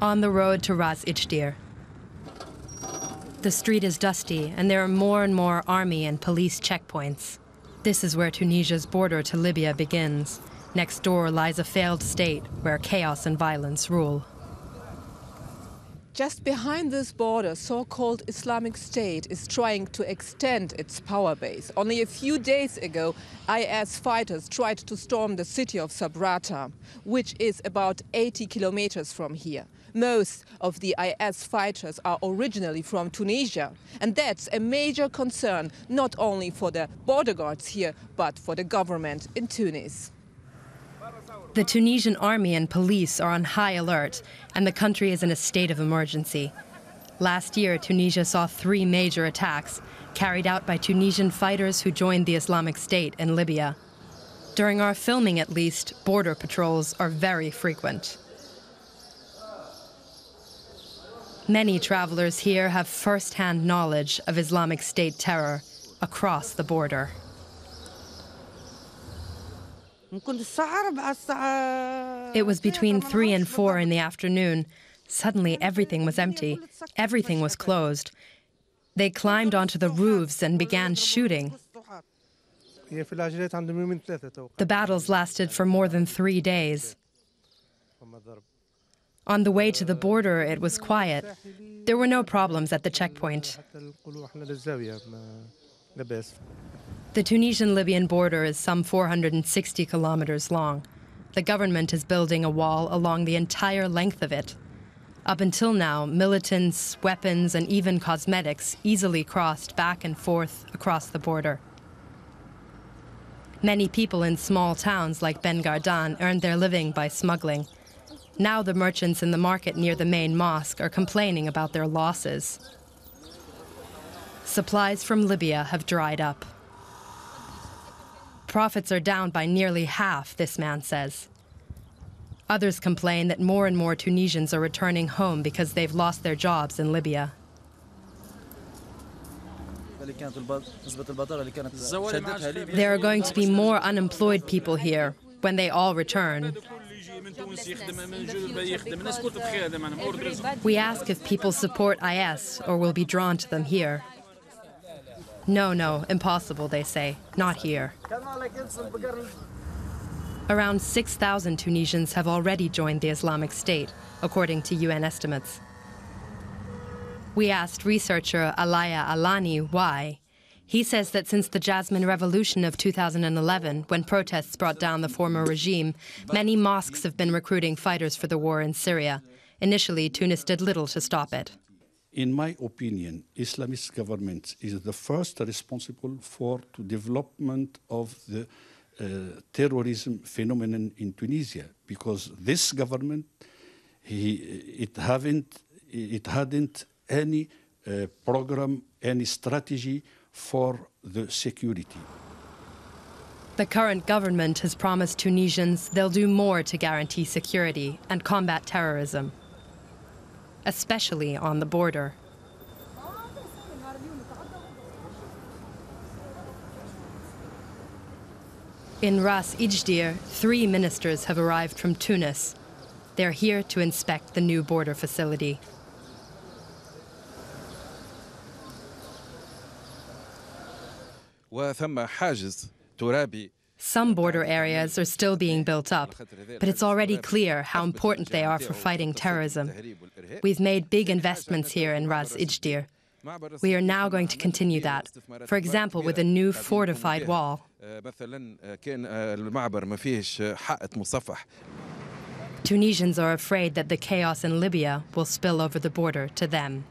on the road to Ras Jdir. The street is dusty, and there are more and more army and police checkpoints. This is where Tunisia's border to Libya begins. Next door lies a failed state where chaos and violence rule. Just behind this border, so-called Islamic State is trying to extend its power base. Only a few days ago, IS fighters tried to storm the city of Sabrata, which is about 80 kilometers from here. Most of the IS fighters are originally from Tunisia, and that's a major concern not only for the border guards here, but for the government in Tunis. The Tunisian army and police are on high alert, and the country is in a state of emergency. Last year, Tunisia saw 3 major attacks carried out by Tunisian fighters who joined the Islamic State in Libya. During our filming, at least, border patrols are very frequent. Many travelers here have first-hand knowledge of Islamic State terror across the border. It was between 3 and 4 in the afternoon. Suddenly everything was empty. Everything was closed. They climbed onto the roofs and began shooting. The battles lasted for more than 3 days. On the way to the border, it was quiet. There were no problems at the checkpoint. The Tunisian-Libyan border is some 460 kilometers long. The government is building a wall along the entire length of it. Up until now, militants, weapons, and even cosmetics easily crossed back and forth across the border. Many people in small towns like Ben Gardan earned their living by smuggling. Now the merchants in the market near the main mosque are complaining about their losses. Supplies from Libya have dried up. Profits are down by nearly half, this man says. Others complain that more and more Tunisians are returning home because they've lost their jobs in Libya. There are going to be more unemployed people here when they all return. We ask if people support IS or will be drawn to them here. No, no, impossible, they say. Not here. Around 6,000 Tunisians have already joined the Islamic State, according to UN estimates. We asked researcher Alaya Alani why. He says that since the Jasmine Revolution of 2011, when protests brought down the former regime, many mosques have been recruiting fighters for the war in Syria. Initially, Tunis did little to stop it. In my opinion, Islamist government is the first responsible for the development of the terrorism phenomenon in Tunisia, because this government, it hadn't any program, any strategy for the security. The current government has promised Tunisians they'll do more to guarantee security and combat terrorism, especially on the border. In Ras Jdir, 3 ministers have arrived from Tunis. They're here to inspect the new border facility. Some border areas are still being built up, but it's already clear how important they are for fighting terrorism. We've made big investments here in Ras Jdir. We are now going to continue that, for example, with a new fortified wall. Tunisians are afraid that the chaos in Libya will spill over the border to them.